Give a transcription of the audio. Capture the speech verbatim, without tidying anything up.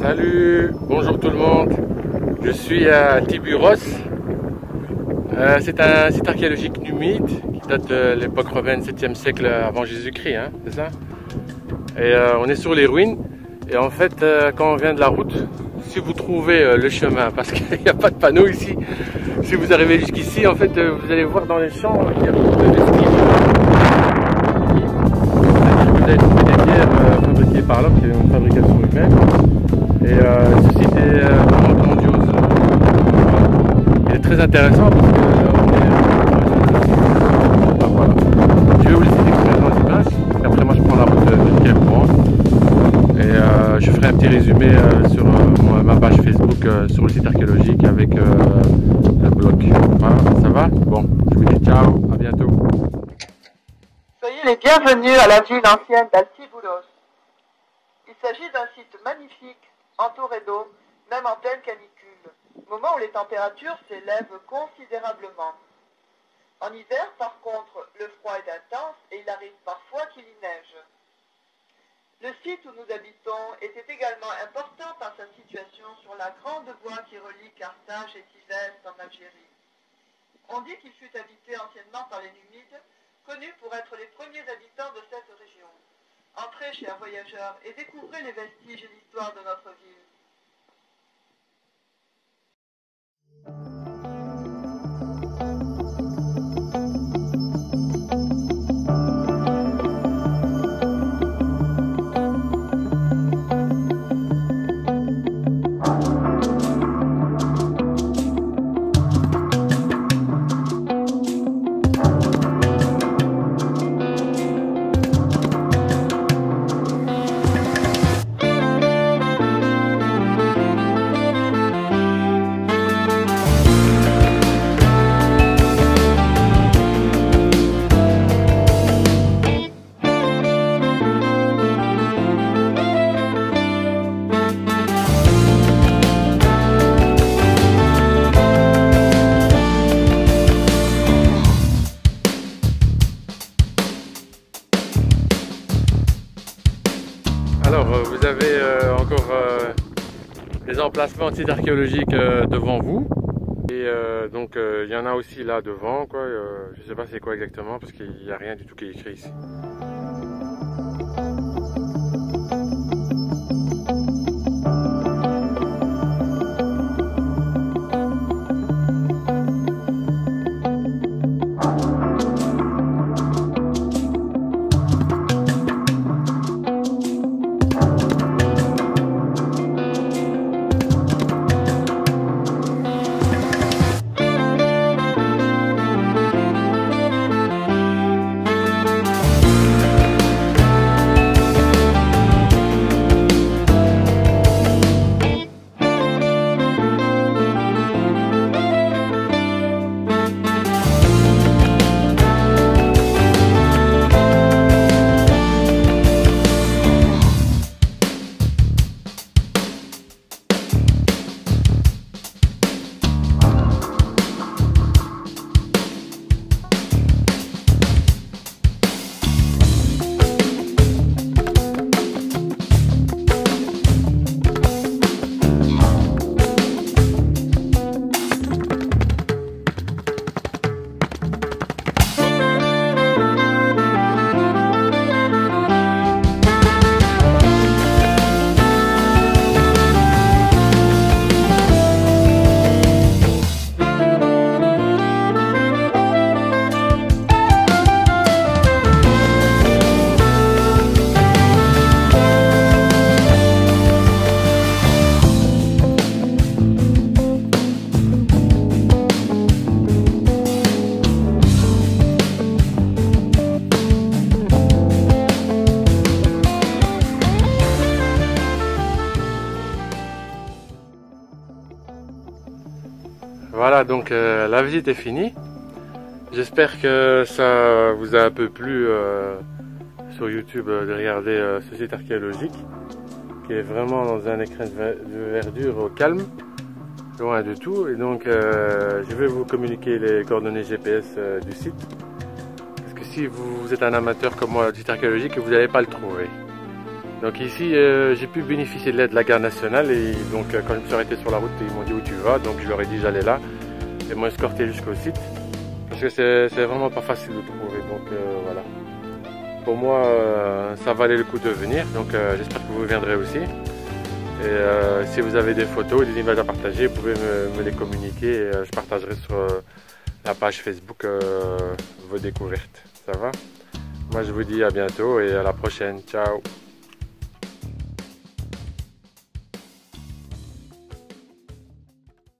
Salut, bonjour tout le monde. Je suis à Althiburos. Euh, c'est un site archéologique numide qui date de l'époque romaine, septième siècle avant Jésus-Christ, hein, c'est ça. Et euh, on est sur les ruines. Et en fait, euh, quand on vient de la route, si vous trouvez euh, le chemin, parce qu'il n'y a pas de panneau ici, si vous arrivez jusqu'ici, en fait, euh, vous allez voir dans les champs, il y a beaucoup de vestiges. Vous allez trouver des pierres euh, fabriquées par l'homme, qui est une fabrication humaine. Et euh, ceci est vraiment euh, grandiose. Il est très intéressant parce que euh, on est... voilà. Je vais vous laisser découvrir dans les images. Et après, moi, je prends la route de Pierre pour Et euh, je ferai un petit résumé euh, sur euh, ma page Facebook euh, sur le site archéologique avec euh, le blog. Voilà, ça va? Bon, je vous dis ciao, à bientôt. Soyez les bienvenus à la ville ancienne d'Altiboulos. Il s'agit d'un site magnifique, entouré d'eau, même en pleine canicule, moment où les températures s'élèvent considérablement. En hiver, par contre, le froid est intense et il arrive parfois qu'il y neige. Le site où nous habitons était également important par sa situation sur la grande voie qui relie Carthage et Tébessa en Algérie. On dit qu'il fut habité anciennement par les Numides, connus pour être les premiers habitants de cette région. Entrez, chers voyageurs, et découvrez les vestiges et l'histoire de notre ville. Vous avez euh, encore euh, des emplacements de sites archéologiques euh, devant vous. Et euh, donc euh, il y en a aussi là devant, quoi. Euh, je ne sais pas c'est quoi exactement parce qu'il n'y a rien du tout qui est écrit ici. Voilà, donc euh, la visite est finie. J'espère que ça vous a un peu plu euh, sur YouTube euh, de regarder euh, ce site archéologique qui est vraiment dans un écrin de verdure au calme, loin de tout. Et donc euh, je vais vous communiquer les coordonnées G P S euh, du site parce que si vous, vous êtes un amateur comme moi du site archéologique, vous n'allez pas le trouver. Donc ici, euh, j'ai pu bénéficier de l'aide de la garde nationale. Et donc, euh, quand je me suis arrêté sur la route, ils m'ont dit où tu vas. Donc, je leur ai dit j'allais là. Ils m'ont escorté jusqu'au site. Parce que c'est vraiment pas facile de trouver. Donc, euh, voilà. Pour moi, euh, ça valait le coup de venir. Donc, euh, j'espère que vous viendrez aussi. Et euh, si vous avez des photos, des images à partager, vous pouvez me, me les communiquer. Et, euh, je partagerai sur euh, la page Facebook euh, vos découvertes. Ça va ? Moi, je vous dis à bientôt et à la prochaine. Ciao !